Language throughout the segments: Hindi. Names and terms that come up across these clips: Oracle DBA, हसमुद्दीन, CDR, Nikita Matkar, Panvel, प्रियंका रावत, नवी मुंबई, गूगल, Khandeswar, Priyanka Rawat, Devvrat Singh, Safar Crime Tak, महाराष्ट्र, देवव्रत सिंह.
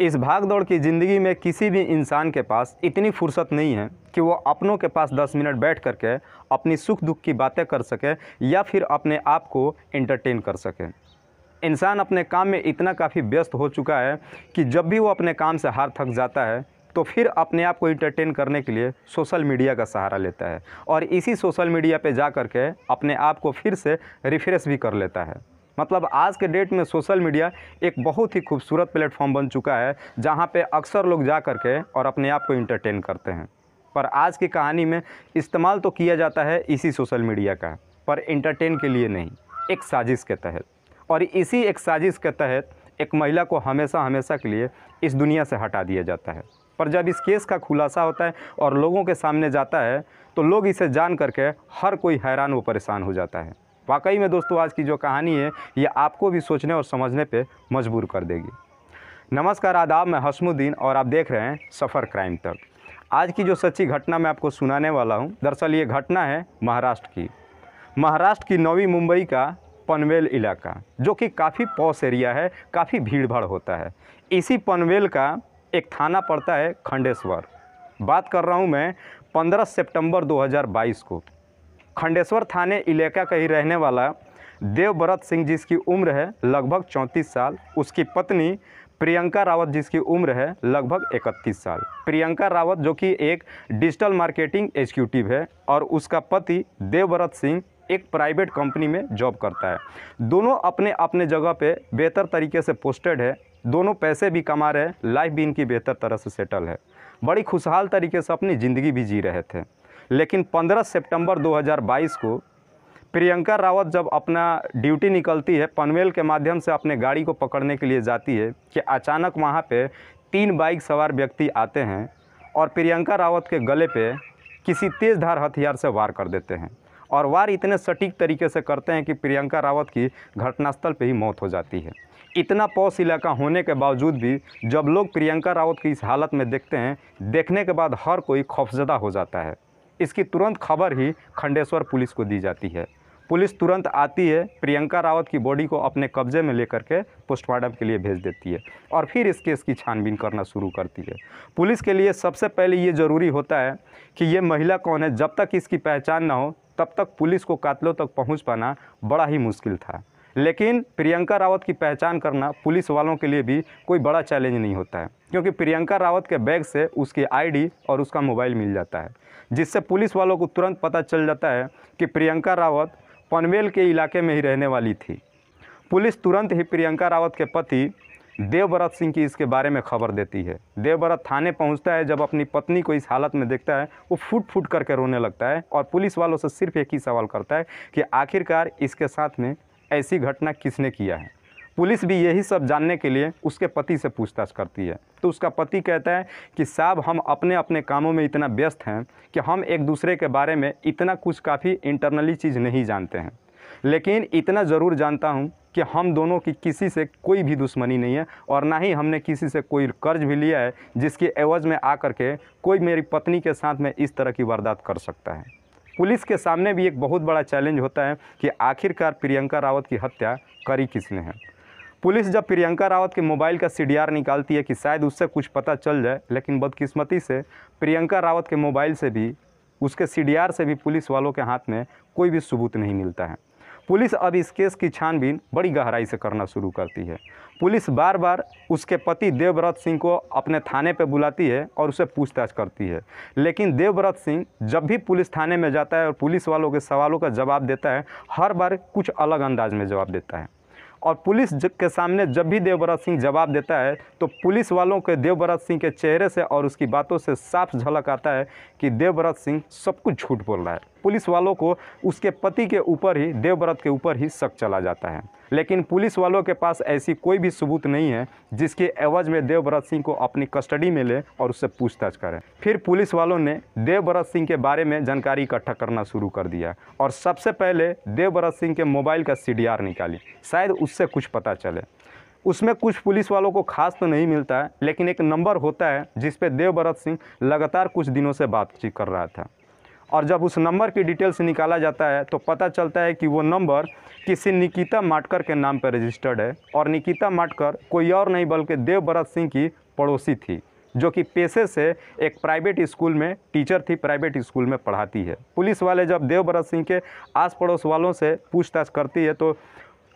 इस भागदौड़ की ज़िंदगी में किसी भी इंसान के पास इतनी फुर्सत नहीं है कि वो अपनों के पास 10 मिनट बैठ करके अपनी सुख दुख की बातें कर सके या फिर अपने आप को एंटरटेन कर सके। इंसान अपने काम में इतना काफ़ी व्यस्त हो चुका है कि जब भी वो अपने काम से हार थक जाता है तो फिर अपने आप को एंटरटेन करने के लिए सोशल मीडिया का सहारा लेता है और इसी सोशल मीडिया पे जा कर के अपने आप को फिर से रिफ्रेश भी कर लेता है। मतलब आज के डेट में सोशल मीडिया एक बहुत ही खूबसूरत प्लेटफॉर्म बन चुका है जहाँ पे अक्सर लोग जा कर के और अपने आप को एंटरटेन करते हैं। पर आज की कहानी में इस्तेमाल तो किया जाता है इसी सोशल मीडिया का, पर एंटरटेन के लिए नहीं, एक साजिश के तहत। और इसी एक साजिश के तहत एक महिला को हमेशा के लिए इस दुनिया से हटा दिया जाता है। पर जब इस केस का खुलासा होता है और लोगों के सामने जाता है तो लोग इसे जान करके हर कोई हैरान व परेशान हो जाता है। वाकई में दोस्तों, आज की जो कहानी है ये आपको भी सोचने और समझने पे मजबूर कर देगी। नमस्कार, आदाब, मैं हसमुद्दीन और आप देख रहे हैं सफ़र क्राइम तक। आज की जो सच्ची घटना मैं आपको सुनाने वाला हूँ, दरअसल ये घटना है महाराष्ट्र की नवी मुंबई का पनवेल इलाका, जो कि काफ़ी पॉश एरिया है, काफ़ी भीड़ भाड़ होता है। इसी पनवेल का एक थाना पड़ता है खंडेश्वर। बात कर रहा हूँ मैं 15 सितंबर 2022 को। खंडेश्वर थाने इलाका का ही रहने वाला देवव्रत सिंह, जिसकी उम्र है लगभग 34 साल, उसकी पत्नी प्रियंका रावत, जिसकी उम्र है लगभग 31 साल। प्रियंका रावत जो कि एक डिजिटल मार्केटिंग एग्जीक्यूटिव है और उसका पति देवव्रत सिंह एक प्राइवेट कंपनी में जॉब करता है। दोनों अपने अपने जगह पे बेहतर तरीके से पोस्टेड है, दोनों पैसे भी कमा रहे हैं, लाइफ भी इनकी बेहतर तरह से सेटल है, बड़ी खुशहाल तरीके से अपनी ज़िंदगी भी जी रहे थे। लेकिन 15 सितंबर 2022 को प्रियंका रावत जब अपना ड्यूटी निकलती है, पनवेल के माध्यम से अपने गाड़ी को पकड़ने के लिए जाती है कि अचानक वहाँ पे 3 बाइक सवार व्यक्ति आते हैं और प्रियंका रावत के गले पे किसी तेज़धार हथियार से वार कर देते हैं और वार इतने सटीक तरीके से करते हैं कि प्रियंका रावत की घटनास्थल पे ही मौत हो जाती है। इतना पॉश इलाका होने के बावजूद भी जब लोग प्रियंका रावत की इस हालत में देखते हैं, देखने के बाद हर कोई खौफजदा हो जाता है। इसकी तुरंत खबर ही खंडेश्वर पुलिस को दी जाती है। पुलिस तुरंत आती है, प्रियंका रावत की बॉडी को अपने कब्जे में लेकर के पोस्टमार्टम के लिए भेज देती है और फिर इस केस की छानबीन करना शुरू करती है। पुलिस के लिए सबसे पहले ये ज़रूरी होता है कि ये महिला कौन है। जब तक इसकी पहचान ना हो तब तक पुलिस को कातलों तक पहुंच पाना बड़ा ही मुश्किल था। लेकिन प्रियंका रावत की पहचान करना पुलिस वालों के लिए भी कोई बड़ा चैलेंज नहीं होता है, क्योंकि प्रियंका रावत के बैग से उसकी आईडी और उसका मोबाइल मिल जाता है, जिससे पुलिस वालों को तुरंत पता चल जाता है कि प्रियंका रावत पनवेल के इलाके में ही रहने वाली थी। पुलिस तुरंत ही प्रियंका रावत के पति देवव्रत सिंह की इसके बारे में खबर देती है। देवव्रत थाने पहुंचता है, जब अपनी पत्नी को इस हालत में देखता है वो फूट फूट करके रोने लगता है और पुलिस वालों से सिर्फ एक ही सवाल करता है कि आखिरकार इसके साथ में ऐसी घटना किसने किया है। पुलिस भी यही सब जानने के लिए उसके पति से पूछताछ करती है, तो उसका पति कहता है कि साहब, हम अपने अपने कामों में इतना व्यस्त हैं कि हम एक दूसरे के बारे में इतना कुछ काफ़ी इंटरनली चीज़ नहीं जानते हैं, लेकिन इतना ज़रूर जानता हूँ कि हम दोनों की किसी से कोई भी दुश्मनी नहीं है और ना ही हमने किसी से कोई कर्ज भी लिया है जिसके एवज में आकर के कोई मेरी पत्नी के साथ में इस तरह की वारदात कर सकता है। पुलिस के सामने भी एक बहुत बड़ा चैलेंज होता है कि आखिरकार प्रियंका रावत की हत्या करी किसने है। पुलिस जब प्रियंका रावत के मोबाइल का CDR निकालती है कि शायद उससे कुछ पता चल जाए, लेकिन बदकिस्मती से प्रियंका रावत के मोबाइल से भी, उसके CDR से भी पुलिस वालों के हाथ में कोई भी सबूत नहीं मिलता है। पुलिस अब इस केस की छानबीन बड़ी गहराई से करना शुरू करती है। पुलिस बार बार उसके पति देवव्रत सिंह को अपने थाने पर बुलाती है और उसे पूछताछ करती है, लेकिन देवव्रत सिंह जब भी पुलिस थाने में जाता है और पुलिस वालों के सवालों का जवाब देता है, हर बार कुछ अलग अंदाज में जवाब देता है। और पुलिस के सामने जब भी देवव्रत सिंह जवाब देता है तो पुलिस वालों के देवव्रत सिंह के चेहरे से और उसकी बातों से साफ झलक आता है कि देवव्रत सिंह सब कुछ झूठ बोल रहा है। पुलिस वालों को उसके पति के ऊपर ही, देवव्रत के ऊपर ही शक चला जाता है, लेकिन पुलिस वालों के पास ऐसी कोई भी सबूत नहीं है जिसके एवज में देवव्रत सिंह को अपनी कस्टडी में ले और उससे पूछताछ करें। फिर पुलिस वालों ने देवव्रत सिंह के बारे में जानकारी इकट्ठा करना शुरू कर दिया और सबसे पहले देवव्रत सिंह के मोबाइल का CDR निकाली, शायद उससे कुछ पता चले। उसमें कुछ पुलिस वालों को खास तो नहीं मिलता है, लेकिन एक नंबर होता है जिस पर देवव्रत सिंह लगातार कुछ दिनों से बातचीत कर रहा था और जब उस नंबर की डिटेल्स निकाला जाता है तो पता चलता है कि वो नंबर किसी निकिता माटकर के नाम पर रजिस्टर्ड है और निकिता माटकर कोई और नहीं बल्कि देवव्रत सिंह की पड़ोसी थी, जो कि पेशे से एक प्राइवेट स्कूल में टीचर थी, प्राइवेट स्कूल में पढ़ाती है। पुलिस वाले जब देवव्रत सिंह के आस पड़ोस वालों से पूछताछ करती है तो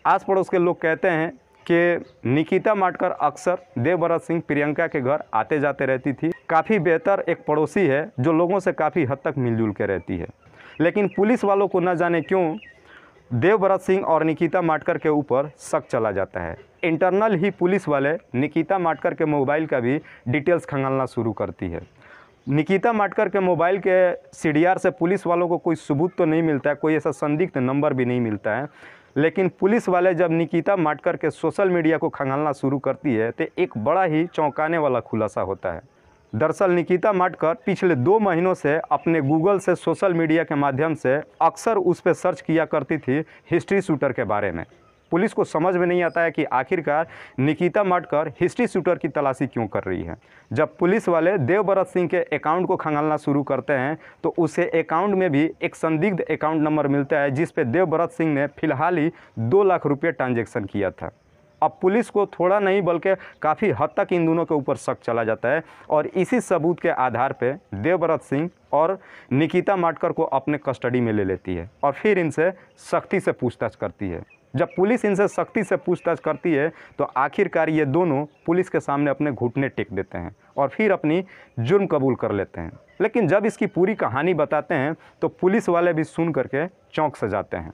आस पड़ोस के लोग कहते हैं कि निकिता माटकर अक्सर देवव्रत सिंह प्रियंका के घर आते जाते रहती थी, काफ़ी बेहतर एक पड़ोसी है जो लोगों से काफ़ी हद तक मिलजुल के रहती है। लेकिन पुलिस वालों को न जाने क्यों देवव्रत सिंह और निकिता माटकर के ऊपर शक चला जाता है। इंटरनल ही पुलिस वाले निकिता माटकर के मोबाइल का भी डिटेल्स खंगालना शुरू करती है। निकिता माटकर के मोबाइल के सीडीआर से पुलिस वालों को कोई सबूत तो नहीं मिलता है, कोई ऐसा संदिग्ध नंबर भी नहीं मिलता है, लेकिन पुलिस वाले जब निकिता माटकर के सोशल मीडिया को खंगालना शुरू करती है तो एक बड़ा ही चौंकाने वाला खुलासा होता है। दरअसल निकिता माटकर पिछले 2 महीनों से अपने गूगल से सोशल मीडिया के माध्यम से अक्सर उस पर सर्च किया करती थी हिस्ट्री शूटर के बारे में। पुलिस को समझ में नहीं आता है कि आखिरकार निकिता माटकर हिस्ट्री शूटर की तलाशी क्यों कर रही है। जब पुलिस वाले देवव्रत सिंह के अकाउंट को खंगालना शुरू करते हैं तो उसे अकाउंट में भी एक संदिग्ध अकाउंट नंबर मिलता है जिस पे देवव्रत सिंह ने फिलहाल ही 2 लाख रुपये ट्रांजेक्शन किया था। अब पुलिस को थोड़ा नहीं बल्कि काफ़ी हद तक इन दोनों के ऊपर शक चला जाता है और इसी सबूत के आधार पर देवव्रत सिंह और निकिता माटकर को अपने कस्टडी में ले लेती है और फिर इनसे सख्ती से पूछताछ करती है। जब पुलिस इनसे सख्ती से पूछताछ करती है तो आखिरकार ये दोनों पुलिस के सामने अपने घुटने टेक देते हैं और फिर अपनी जुर्म कबूल कर लेते हैं। लेकिन जब इसकी पूरी कहानी बताते हैं तो पुलिस वाले भी सुन करके चौंक से जाते हैं।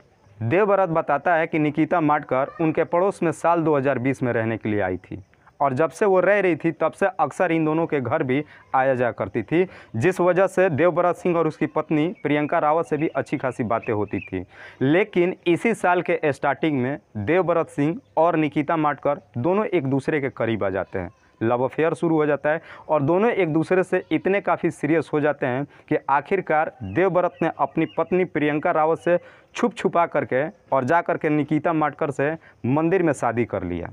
देवव्रत बताता है कि निकिता माटकर उनके पड़ोस में साल 2020 में रहने के लिए आई थी और जब से वो रह रही थी तब से अक्सर इन दोनों के घर भी आया जाया करती थी, जिस वजह से देवव्रत सिंह और उसकी पत्नी प्रियंका रावत से भी अच्छी खासी बातें होती थी। लेकिन इसी साल के स्टार्टिंग में देवव्रत सिंह और निकिता माटकर दोनों एक दूसरे के करीब आ जाते हैं, लव अफेयर शुरू हो जाता है और दोनों एक दूसरे से इतने काफ़ी सीरियस हो जाते हैं कि आखिरकार देवव्रत ने अपनी पत्नी प्रियंका रावत से छुपा करके और जा करके निकिता माटकर से मंदिर में शादी कर लिया।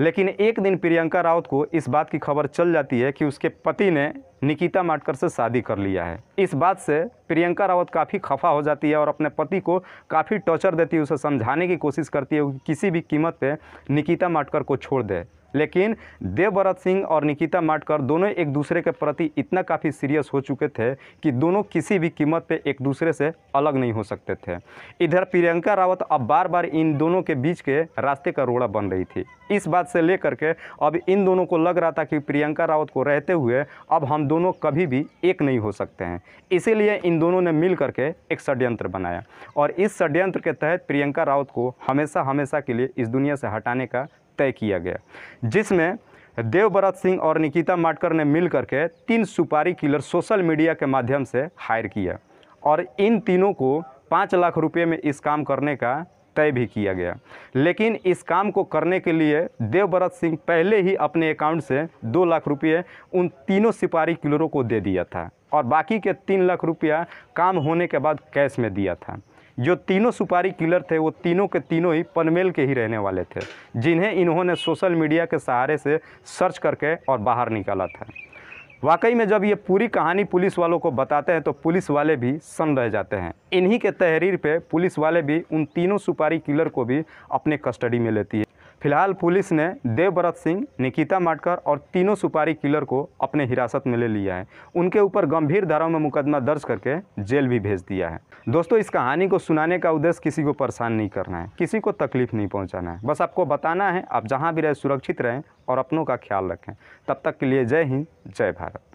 लेकिन एक दिन प्रियंका रावत को इस बात की खबर चल जाती है कि उसके पति ने निकिता माटकर से शादी कर लिया है। इस बात से प्रियंका रावत काफ़ी खफा हो जाती है और अपने पति को काफ़ी टॉर्चर देती है, उसे समझाने की कोशिश करती है कि किसी भी कीमत पे निकिता माटकर को छोड़ दे। लेकिन देवव्रत सिंह और निकिता माटकर दोनों एक दूसरे के प्रति इतना काफ़ी सीरियस हो चुके थे कि दोनों किसी भी कीमत पे एक दूसरे से अलग नहीं हो सकते थे। इधर प्रियंका रावत अब बार बार इन दोनों के बीच के रास्ते का रोड़ा बन रही थी। इस बात से लेकर के अब इन दोनों को लग रहा था कि प्रियंका रावत को रहते हुए अब हम दोनों कभी भी एक नहीं हो सकते हैं, इसीलिए इन दोनों ने मिल करके एक षड्यंत्र बनाया और इस षड्यंत्र के तहत प्रियंका रावत को हमेशा के लिए इस दुनिया से हटाने का तय किया गया, जिसमें देवव्रत सिंह और निकिता माटकर ने मिल करके 3 सुपारी किलर सोशल मीडिया के माध्यम से हायर किया और इन तीनों को 5 लाख रुपये में इस काम करने का तय भी किया गया। लेकिन इस काम को करने के लिए देवव्रत सिंह पहले ही अपने अकाउंट से 2 लाख रुपये उन तीनों सिपाही किलरों को दे दिया था और बाकी के 3 लाख रुपया काम होने के बाद कैश में दिया था। जो तीनों सुपारी किलर थे वो तीनों के तीनों ही पनवेल के ही रहने वाले थे, जिन्हें इन्होंने सोशल मीडिया के सहारे से सर्च करके और बाहर निकाला था। वाकई में जब ये पूरी कहानी पुलिस वालों को बताते हैं तो पुलिस वाले भी सन्न रह जाते हैं। इन्हीं के तहरीर पे पुलिस वाले भी उन तीनों सुपारी किलर को भी अपने कस्टडी में लेती है। फिलहाल पुलिस ने देवव्रत सिंह, निकिता माटकर और तीनों सुपारी किलर को अपने हिरासत में ले लिया है, उनके ऊपर गंभीर धाराओं में मुकदमा दर्ज करके जेल भी भेज दिया है। दोस्तों, इस कहानी को सुनाने का उद्देश्य किसी को परेशान नहीं करना है, किसी को तकलीफ नहीं पहुंचाना है, बस आपको बताना है आप जहां भी रहें सुरक्षित रहें और अपनों का ख्याल रखें। तब तक के लिए जय हिंद, जय भारत।